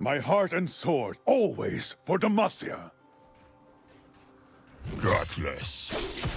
My heart and sword, always for Demacia. Gutless.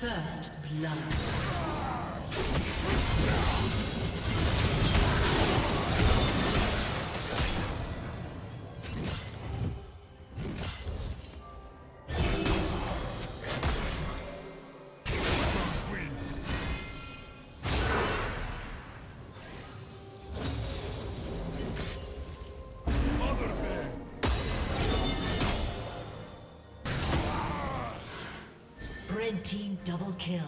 First blood. Team double kill.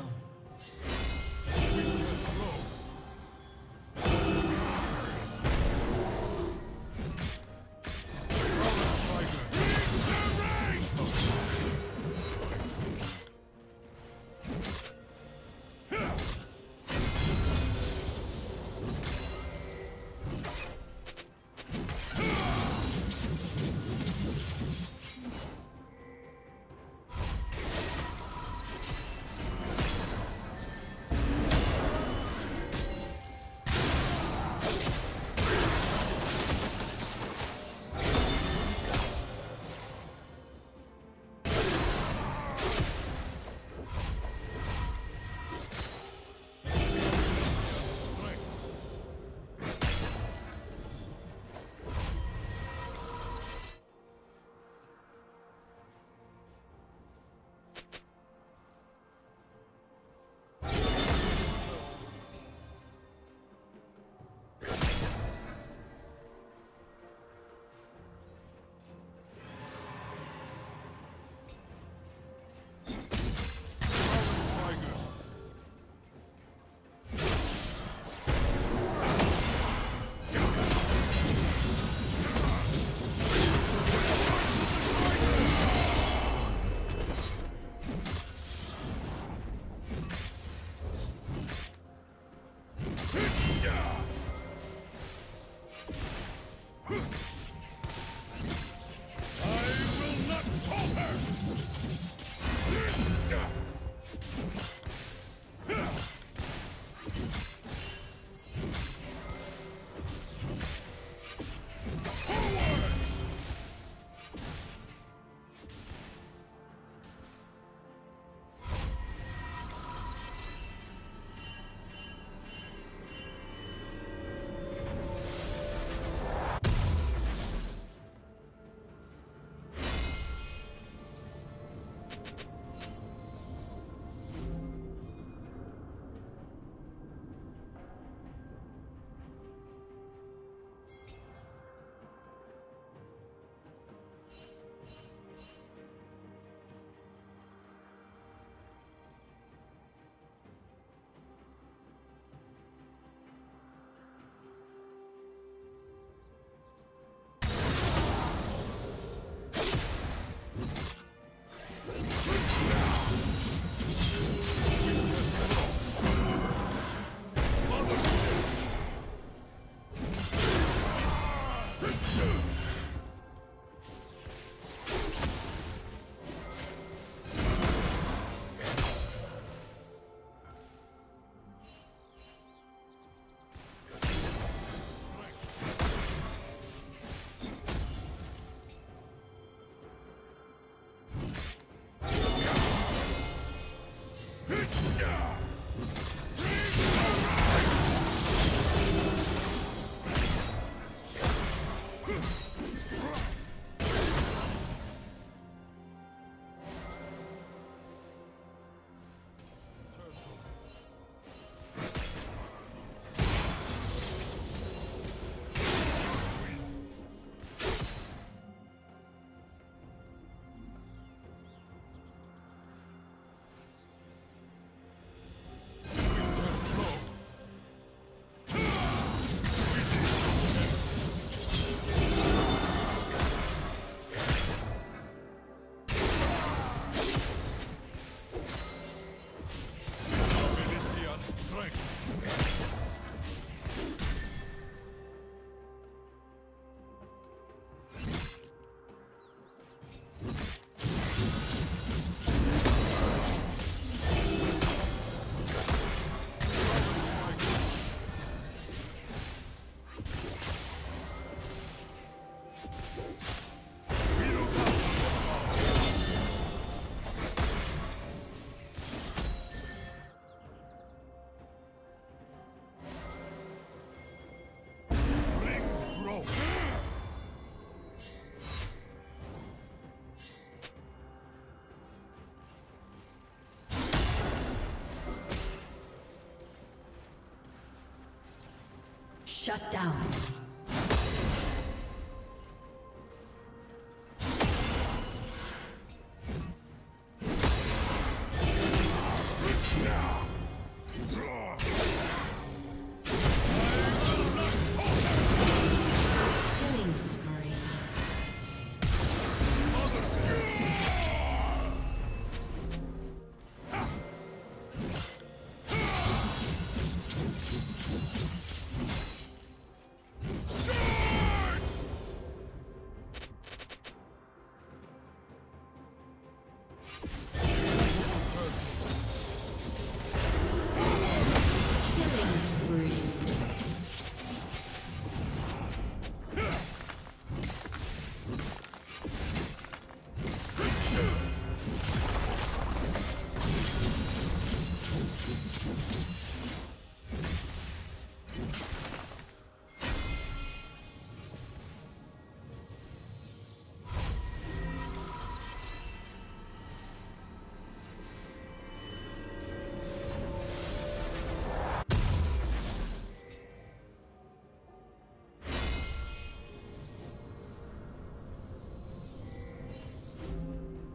Shut down.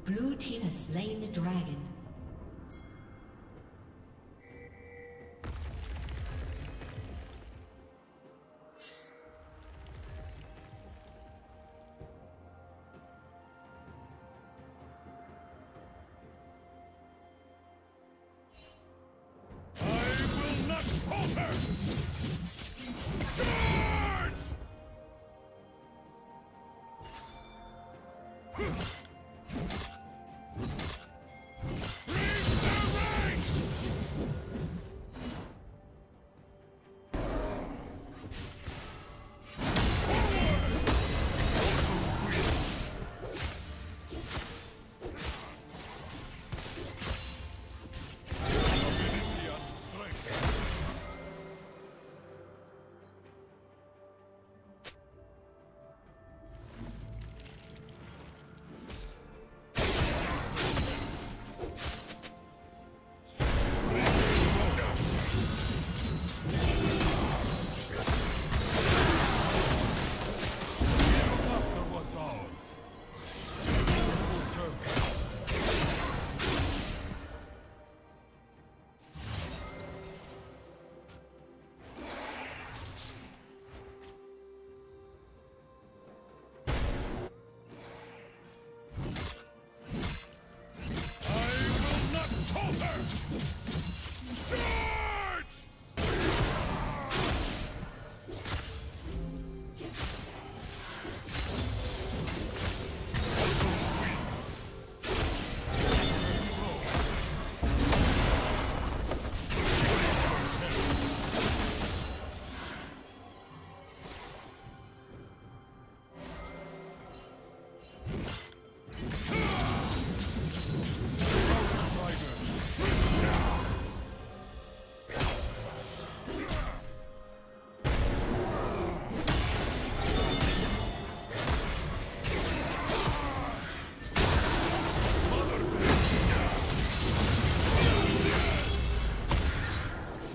Blue team has slain the dragon.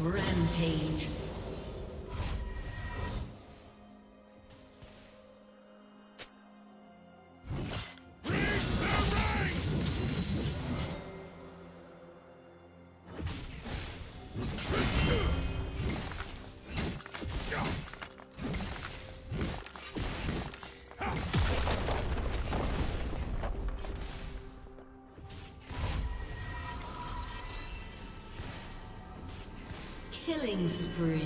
Rampage. Killing spree.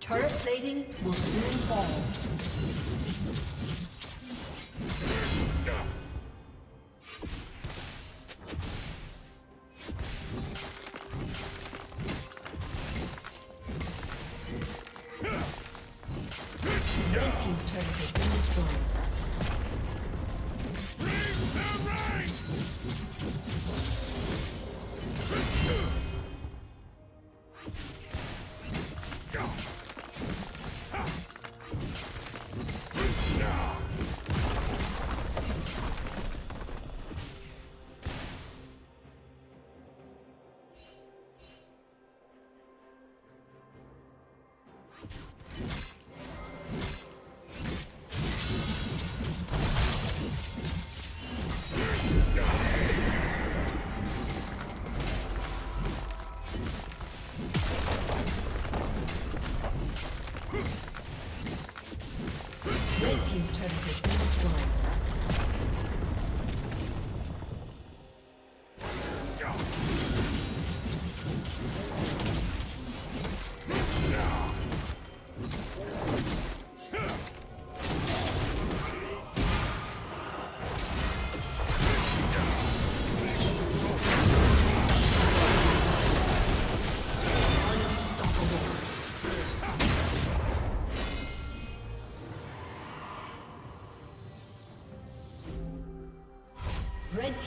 Turret plating will soon fall. Red team's turret has been destroyed. Red team's turret has been destroyed. Team's turret has been destroyed.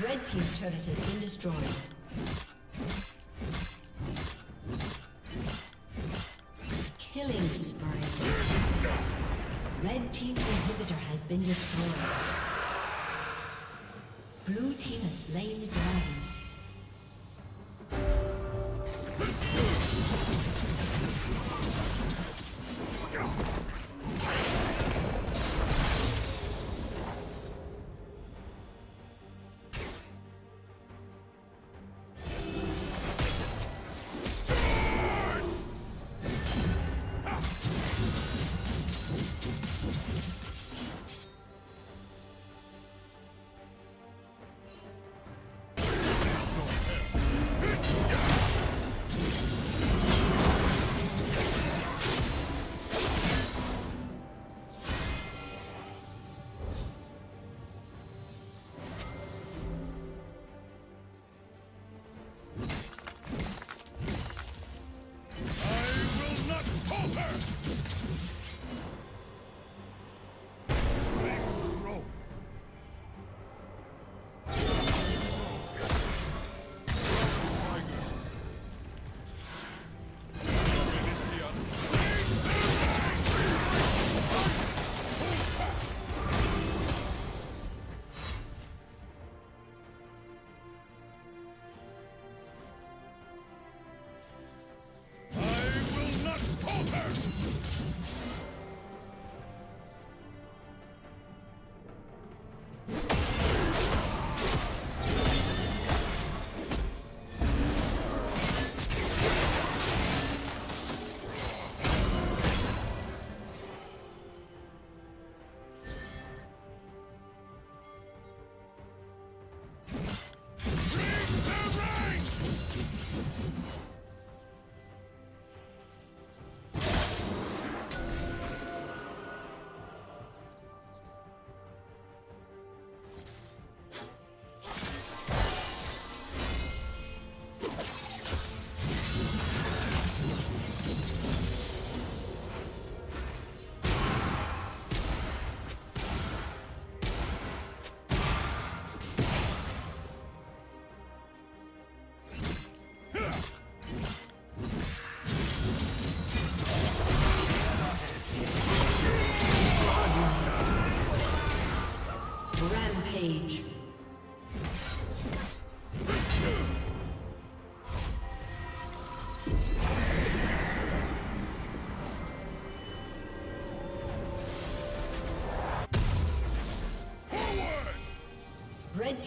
Red team's turret has been destroyed. Killing spree. Red team's inhibitor has been destroyed. Blue team has slain the dragon.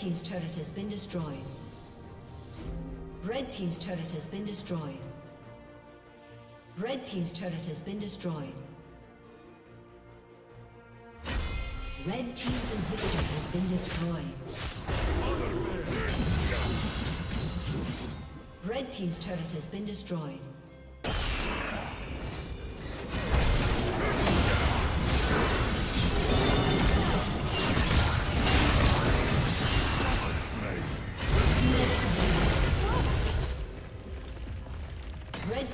team's turret has been destroyed. Red team's turret has been destroyed. Red team's turret has been destroyed. Red team's inhibitor has been destroyed. Red team's turret has been destroyed. Red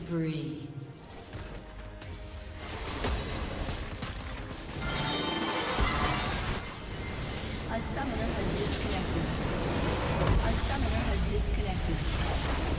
Spree. A summoner has disconnected.